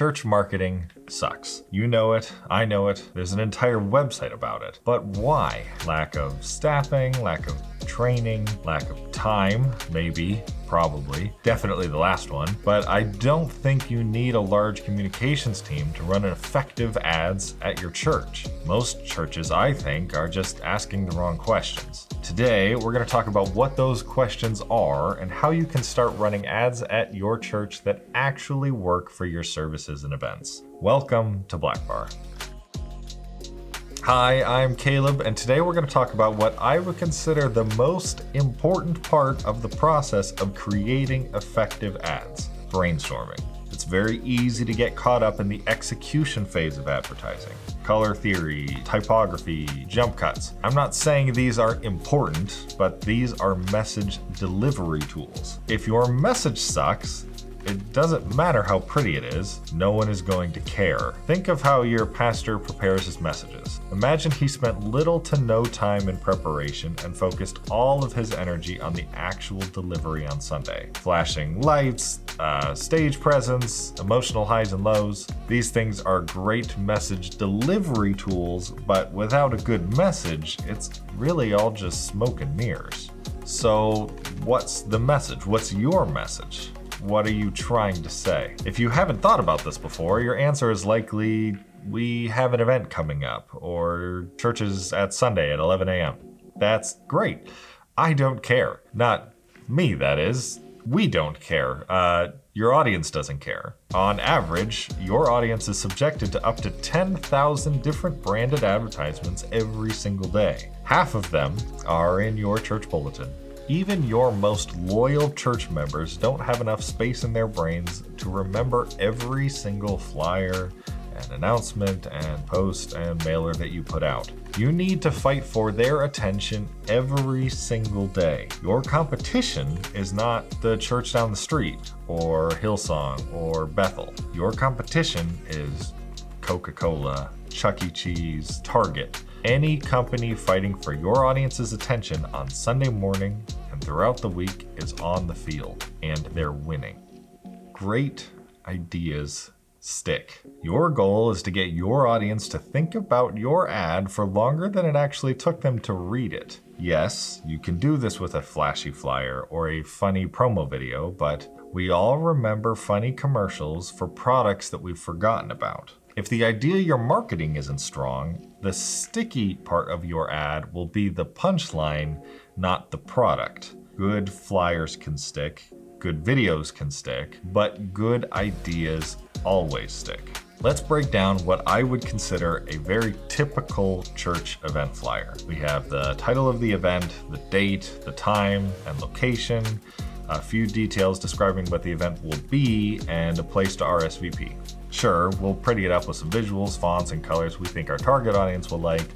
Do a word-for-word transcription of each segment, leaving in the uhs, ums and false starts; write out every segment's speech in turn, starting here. Church marketing sucks. You know it, I know it, there's an entire website about it. But why? Lack of staffing, lack of training, lack of time, maybe, probably, definitely the last one. But I don't think you need a large communications team to run effective ads at your church. Most churches, I think, are just asking the wrong questions. Today, we're going to talk about what those questions are and how you can start running ads at your church that actually work for your services and events. Welcome to Blackbar. Hi, I'm Caleb, and today we're going to talk about what I would consider the most important part of the process of creating effective ads, brainstorming. It's very easy to get caught up in the execution phase of advertising. Color theory, typography, jump cuts. I'm not saying these are important, but these are message delivery tools. If your message sucks, it doesn't matter how pretty it is, no one is going to care. Think of how your pastor prepares his messages. Imagine he spent little to no time in preparation and focused all of his energy on the actual delivery on Sunday. Flashing lights, uh, stage presence, emotional highs and lows. These things are great message delivery tools, but without a good message, it's really all just smoke and mirrors. So what's the message? What's your message? What are you trying to say? If you haven't thought about this before, your answer is likely, we have an event coming up, or church is at Sunday at eleven a m That's great. I don't care. Not me, that is. We don't care. Uh, your audience doesn't care. On average, your audience is subjected to up to ten thousand different branded advertisements every single day. Half of them are in your church bulletin. Even your most loyal church members don't have enough space in their brains to remember every single flyer and announcement and post and mailer that you put out. You need to fight for their attention every single day. Your competition is not the church down the street or Hillsong or Bethel. Your competition is Coca-Cola, Chuck E. Cheese, Target. Any company fighting for your audience's attention on Sunday morning and throughout the week is on the field, and they're winning. Great ideas stick. Your goal is to get your audience to think about your ad for longer than it actually took them to read it. Yes, you can do this with a flashy flyer or a funny promo video, but we all remember funny commercials for products that we've forgotten about. If the idea you're marketing isn't strong, the sticky part of your ad will be the punchline, not the product. Good flyers can stick, good videos can stick, but good ideas always stick. Let's break down what I would consider a very typical church event flyer. We have the title of the event, the date, the time, and location, a few details describing what the event will be, and a place to R S V P. Sure, we'll pretty it up with some visuals, fonts, and colors we think our target audience will like,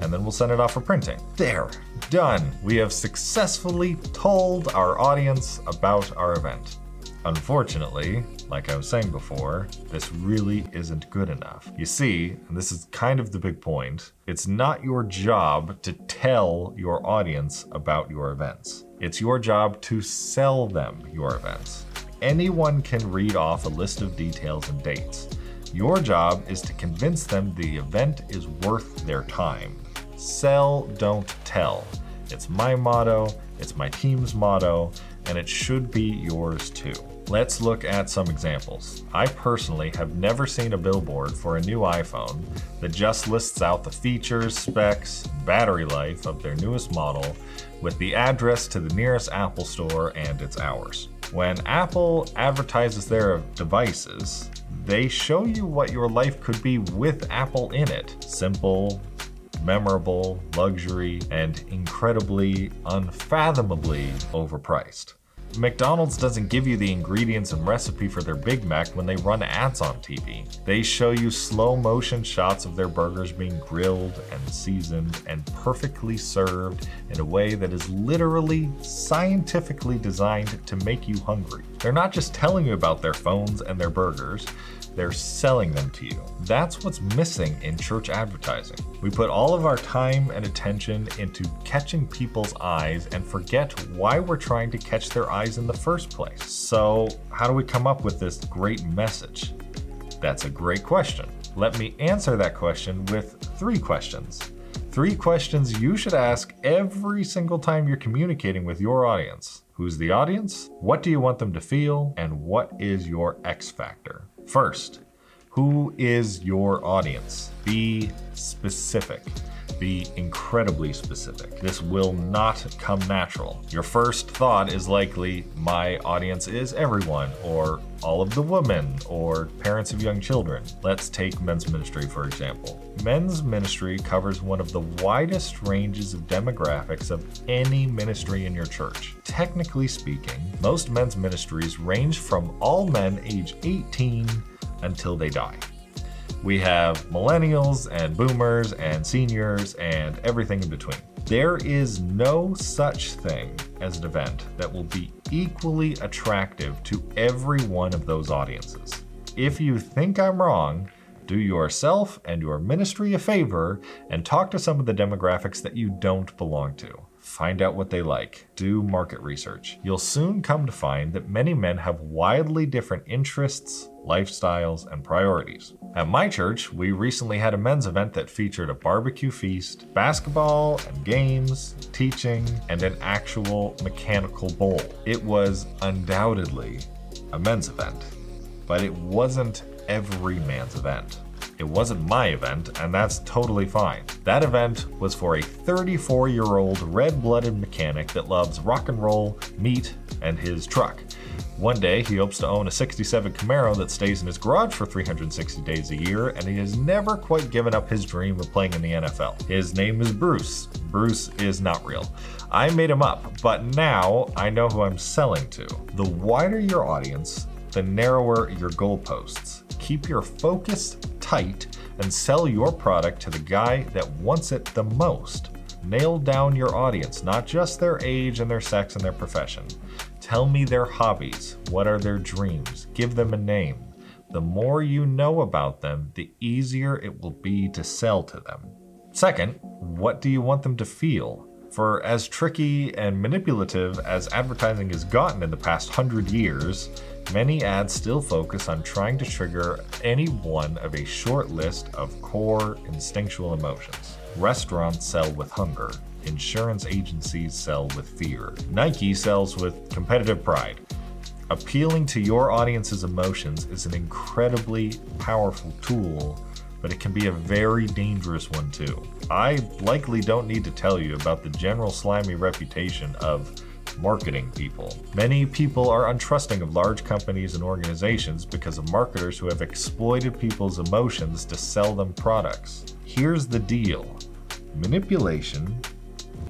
and then we'll send it off for printing. There, done. We have successfully told our audience about our event. Unfortunately, like I was saying before, this really isn't good enough. You see, and this is kind of the big point, it's not your job to tell your audience about your events. It's your job to sell them your events. Anyone can read off a list of details and dates. Your job is to convince them the event is worth their time. Sell, don't tell. It's my motto, it's my team's motto, and it should be yours too. Let's look at some examples. I personally have never seen a billboard for a new iPhone that just lists out the features, specs, battery life of their newest model with the address to the nearest Apple store and its hours. When Apple advertises their devices, they show you what your life could be with Apple in it. Simple, memorable, luxury, and incredibly, unfathomably overpriced. McDonald's doesn't give you the ingredients and recipe for their Big Mac when they run ads on T V. They show you slow motion shots of their burgers being grilled and seasoned and perfectly served in a way that is literally scientifically designed to make you hungry. They're not just telling you about their phones and their burgers, they're selling them to you. That's what's missing in church advertising. We put all of our time and attention into catching people's eyes and forget why we're trying to catch their eyes in the first place. So how do we come up with this great message? That's a great question. Let me answer that question with three questions. Three questions you should ask every single time you're communicating with your audience. Who's the audience? What do you want them to feel? And what is your X factor? First, who is your audience? Be specific. Be incredibly specific. This will not come natural. Your first thought is likely, my audience is everyone, or all of the women, or parents of young children. Let's take men's ministry, for example. Men's ministry covers one of the widest ranges of demographics of any ministry in your church. Technically speaking, most men's ministries range from all men age eighteen until they die. We have millennials and boomers and seniors and everything in between. There is no such thing as an event that will be equally attractive to every one of those audiences. If you think I'm wrong, do yourself and your ministry a favor and talk to some of the demographics that you don't belong to. Find out what they like. Do market research. You'll soon come to find that many men have wildly different interests, lifestyles, and priorities. At my church, we recently had a men's event that featured a barbecue feast, basketball and games, teaching, and an actual mechanical bowl. It was undoubtedly a men's event, but it wasn't every man's event. It wasn't my event, and that's totally fine. That event was for a thirty-four-year-old red-blooded mechanic that loves rock and roll, meat, and his truck. One day, he hopes to own a sixty-seven Camaro that stays in his garage for three hundred sixty days a year, and he has never quite given up his dream of playing in the N F L. His name is Bruce. Bruce is not real. I made him up, but now I know who I'm selling to. The wider your audience, the narrower your goalposts. Keep your focus tight and sell your product to the guy that wants it the most. Nail down your audience, not just their age and their sex and their profession. Tell me their hobbies. What are their dreams? Give them a name. The more you know about them, the easier it will be to sell to them. Second, what do you want them to feel? For as tricky and manipulative as advertising has gotten in the past hundred years, many ads still focus on trying to trigger any one of a short list of core instinctual emotions. Restaurants sell with hunger. Insurance agencies sell with fear. Nike sells with competitive pride. Appealing to your audience's emotions is an incredibly powerful tool, but it can be a very dangerous one too. I likely don't need to tell you about the general slimy reputation of marketing people. Many people are untrusting of large companies and organizations because of marketers who have exploited people's emotions to sell them products. Here's the deal. Manipulation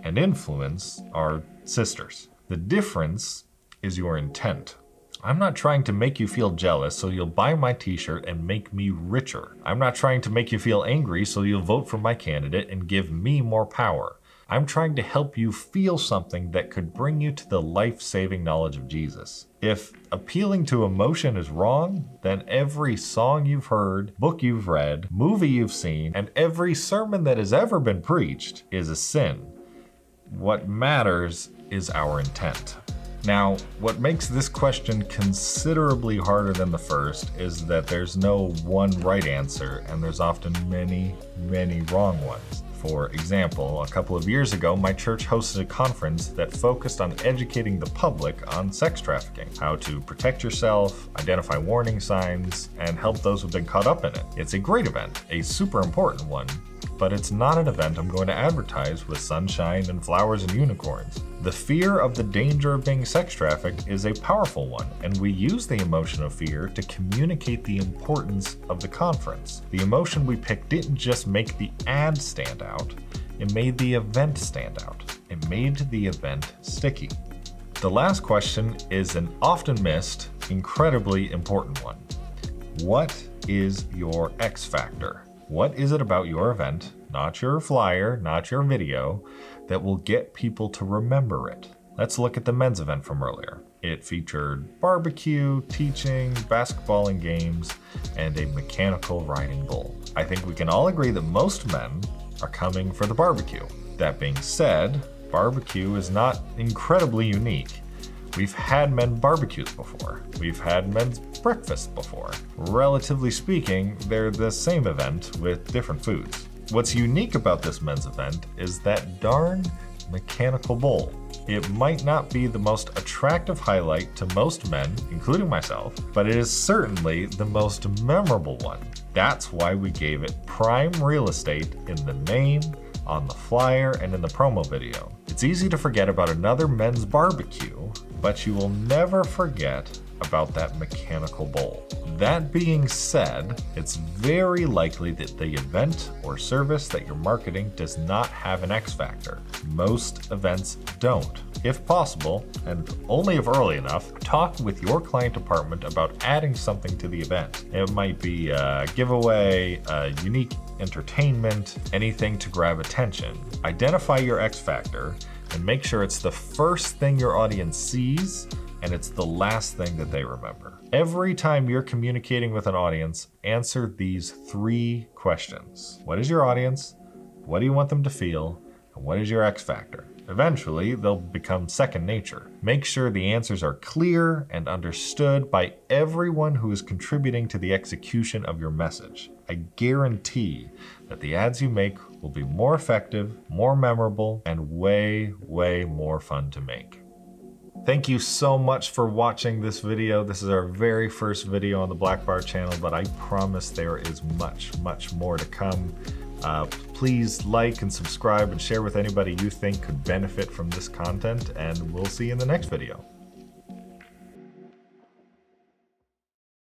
and influence are sisters. The difference is your intent. I'm not trying to make you feel jealous so you'll buy my t-shirt and make me richer. I'm not trying to make you feel angry so you'll vote for my candidate and give me more power. I'm trying to help you feel something that could bring you to the life-saving knowledge of Jesus. If appealing to emotion is wrong, then every song you've heard, book you've read, movie you've seen, and every sermon that has ever been preached is a sin. What matters is our intent. Now, what makes this question considerably harder than the first is that there's no one right answer, and there's often many, many wrong ones. For example, a couple of years ago, my church hosted a conference that focused on educating the public on sex trafficking, how to protect yourself, identify warning signs, and help those who've been caught up in it. It's a great event, a super important one, but it's not an event I'm going to advertise with sunshine and flowers and unicorns. The fear of the danger of being sex trafficked is a powerful one, and we use the emotion of fear to communicate the importance of the conference. The emotion we picked didn't just make the ad stand out, it made the event stand out. It made the event sticky. The last question is an often missed, incredibly important one. What is your X factor? What is it about your event, not your flyer, not your video, that will get people to remember it? Let's look at the men's event from earlier. It featured barbecue, teaching, basketball and games, and a mechanical riding bull. I think we can all agree that most men are coming for the barbecue. That being said, barbecue is not incredibly unique. We've had men's barbecues before. We've had men's breakfast before. Relatively speaking, they're the same event with different foods. What's unique about this men's event is that darn mechanical bowl. It might not be the most attractive highlight to most men, including myself, but it is certainly the most memorable one. That's why we gave it prime real estate in the name, on the flyer, and in the promo video. It's easy to forget about another men's barbecue, but you will never forget about that mechanical bowl. That being said, it's very likely that the event or service that you're marketing does not have an X factor. Most events don't. If possible, and only if early enough, talk with your client department about adding something to the event. It might be a giveaway, a unique entertainment, anything to grab attention. Identify your X factor and make sure it's the first thing your audience sees and it's the last thing that they remember. Every time you're communicating with an audience, answer these three questions. What is your audience? What do you want them to feel? And what is your X factor? Eventually, they'll become second nature. Make sure the answers are clear and understood by everyone who is contributing to the execution of your message. I guarantee that the ads you make will be more effective, more memorable, and way, way more fun to make. Thank you so much for watching this video. This is our very first video on the Blackbar channel, but I promise there is much, much more to come. Uh, please like and subscribe and share with anybody you think could benefit from this content, and we'll see you in the next video.